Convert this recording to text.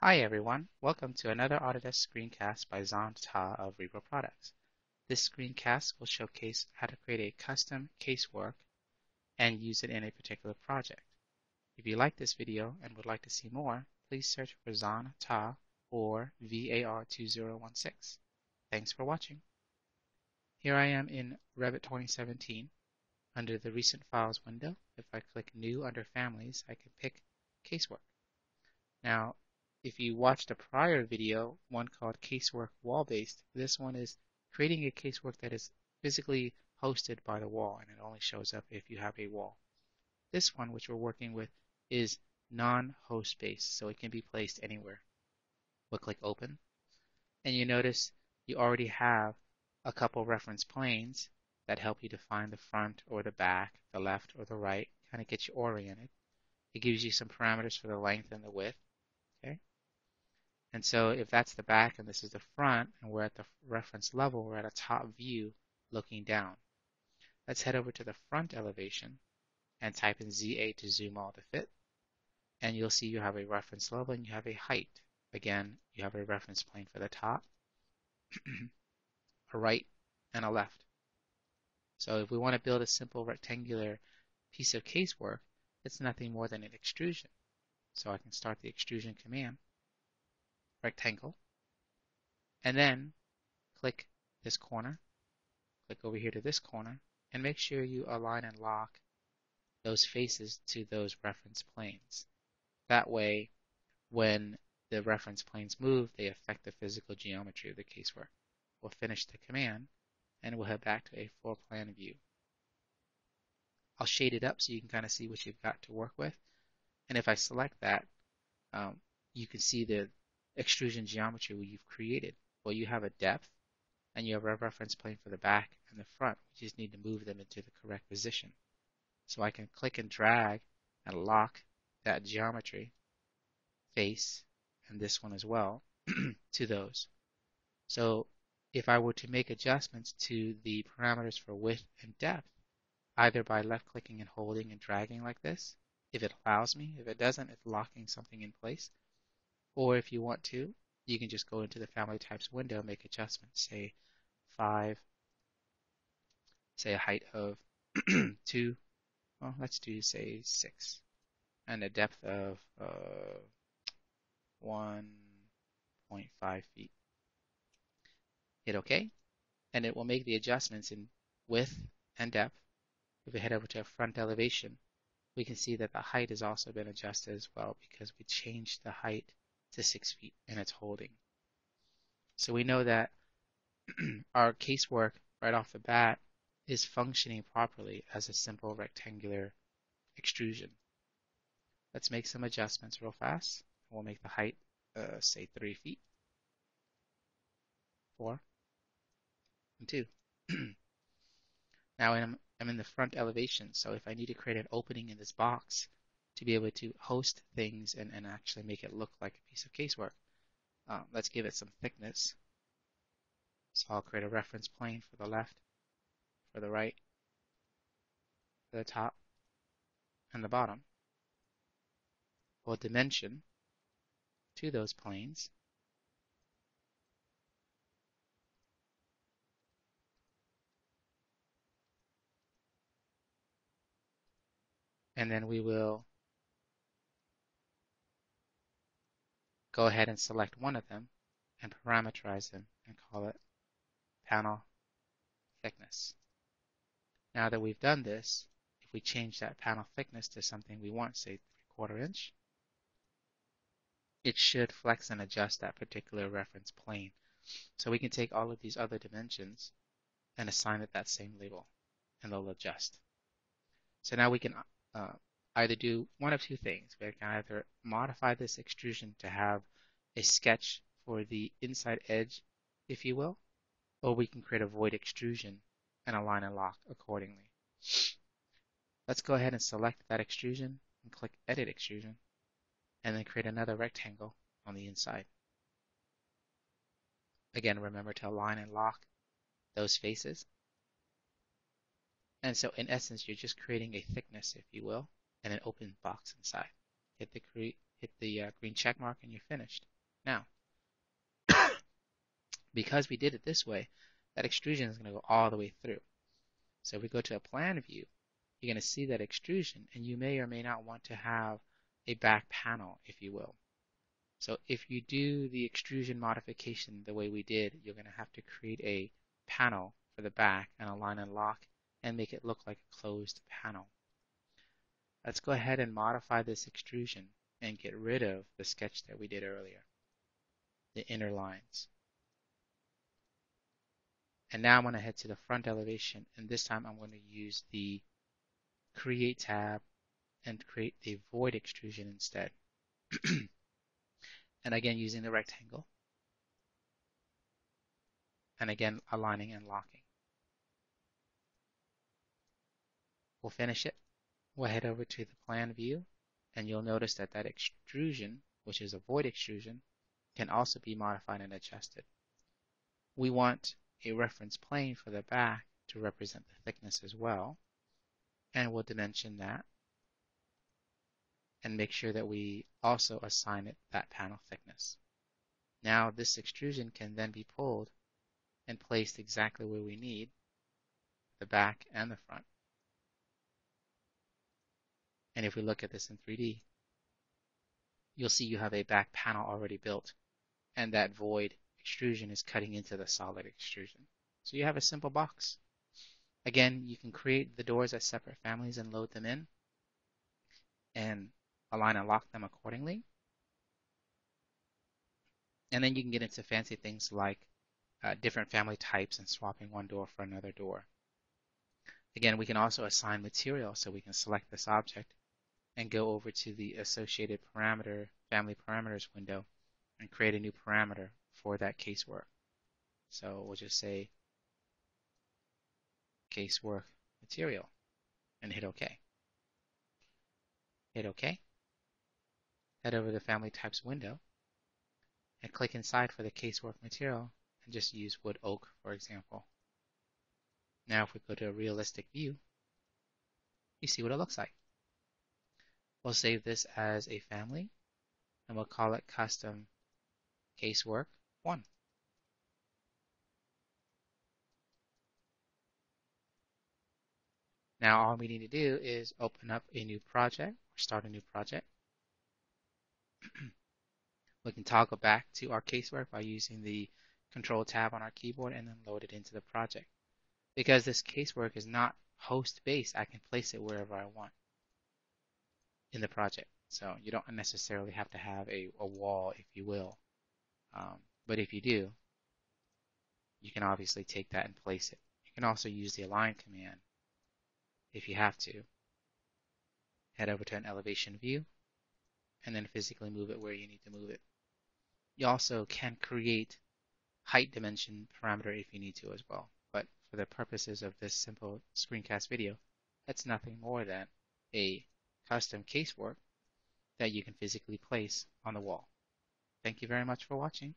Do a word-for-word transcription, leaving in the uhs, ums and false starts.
Hi everyone, welcome to another Autodesk screencast by Zan Ta of Repro Products. This screencast will showcase how to create a custom casework and use it in a particular project. If you like this video and would like to see more, please search for Zan Ta or V A R two thousand sixteen. Thanks for watching. Here I am in Revit twenty seventeen. Under the Recent Files window, if I click New under Families, I can pick Casework. Now, if you watched a prior video, one called Casework Wall-Based, this one is creating a casework that is physically hosted by the wall, and it only shows up if you have a wall. This one, which we're working with, is non-host-based, so it can be placed anywhere. We'll click Open, and you notice you already have a couple reference planes that help you define the front or the back, the left or the right, kind of get you oriented. It gives you some parameters for the length and the width. Okay. And so if that's the back and this is the front, and we're at the reference level, we're at a top view looking down. Let's head over to the front elevation and type in Z A to zoom all to fit. And you'll see you have a reference level and you have a height. Again, you have a reference plane for the top, a right, and a left. So if we want to build a simple rectangular piece of casework, it's nothing more than an extrusion. So I can start the extrusion command, rectangle, and then click this corner, click over here to this corner, and make sure you align and lock those faces to those reference planes. That way, when the reference planes move, they affect the physical geometry of the casework. We'll finish the command, and we'll head back to a full plan view. I'll shade it up so you can kind of see what you've got to work with. And if I select that, um, you can see the extrusion geometry where you've created. Well, you have a depth, and you have a reference plane for the back and the front. We just need to move them into the correct position. So I can click and drag and lock that geometry, face, and this one as well, to those. So if I were to make adjustments to the parameters for width and depth, either by left-clicking and holding and dragging like this, if it allows me. If it doesn't, it's locking something in place. Or if you want to, you can just go into the Family Types window and make adjustments. Say five, say a height of two, well, let's do, say, six, and a depth of uh, one point five feet. Hit OK, and it will make the adjustments in width and depth. If we head over to a front elevation, we can see that the height has also been adjusted as well because we changed the height to six feet and it's holding. So we know that our casework right off the bat is functioning properly as a simple rectangular extrusion. Let's make some adjustments real fast. We'll make the height, uh, say, three feet, four, and two. Now I'm, I'm in the front elevation, so if I need to create an opening in this box to be able to host things and, and actually make it look like a piece of casework, um, let's give it some thickness. So I'll create a reference plane for the left, for the right, for the top, and the bottom. We'll dimension to those planes. And then we will go ahead and select one of them and parameterize them and call it panel thickness. Now that we've done this, if we change that panel thickness to something we want, say three quarter inch, it should flex and adjust that particular reference plane. So we can take all of these other dimensions and assign it that same label, and they'll adjust. So now we can Uh, either do one of two things. We can either modify this extrusion to have a sketch for the inside edge, if you will, or we can create a void extrusion and align and lock accordingly. Let's go ahead and select that extrusion and click Edit Extrusion, and then create another rectangle on the inside. Again, remember to align and lock those faces. And so in essence, you're just creating a thickness, if you will, and an open box inside. Hit the create hit the uh, green check mark, and you're finished. Now, because we did it this way, that extrusion is going to go all the way through. So if we go to a plan view, you're going to see that extrusion, and you may or may not want to have a back panel, if you will. So if you do the extrusion modification the way we did, you're going to have to create a panel for the back and align and lock and make it look like a closed panel. Let's go ahead and modify this extrusion and get rid of the sketch that we did earlier, the inner lines. And now I'm going to head to the front elevation, and this time I'm going to use the Create tab and create a void extrusion instead. And again, using the rectangle. And again, aligning and locking. We'll finish it. We'll head over to the plan view, and you'll notice that that extrusion, which is a void extrusion, can also be modified and adjusted. We want a reference plane for the back to represent the thickness as well, and we'll dimension that and make sure that we also assign it that panel thickness. Now this extrusion can then be pulled and placed exactly where we need the back and the front. And if we look at this in three D, you'll see you have a back panel already built, and that void extrusion is cutting into the solid extrusion. So you have a simple box. Again, you can create the doors as separate families and load them in and align and lock them accordingly. And then you can get into fancy things like uh, different family types and swapping one door for another door. Again, we can also assign material, so we can select this object and go over to the associated parameter, family parameters window, and create a new parameter for that casework. So we'll just say casework material and hit OK. Hit OK. Head over to the family types window and click inside for the casework material and just use wood oak, for example. Now if we go to a realistic view, you see what it looks like. We'll save this as a family and we'll call it custom casework one. Now all we need to do is open up a new project or start a new project. We can toggle back to our casework by using the Control tab on our keyboard and then load it into the project. Because this casework is not host based, I can place it wherever I want in the project. So you don't necessarily have to have a, a wall, if you will. Um, but if you do, you can obviously take that and place it. You can also use the align command if you have to. Head over to an elevation view and then physically move it where you need to move it. You also can create height dimension parameter if you need to as well, but for the purposes of this simple screencast video, that's nothing more than a custom casework that you can physically place on the wall. Thank you very much for watching.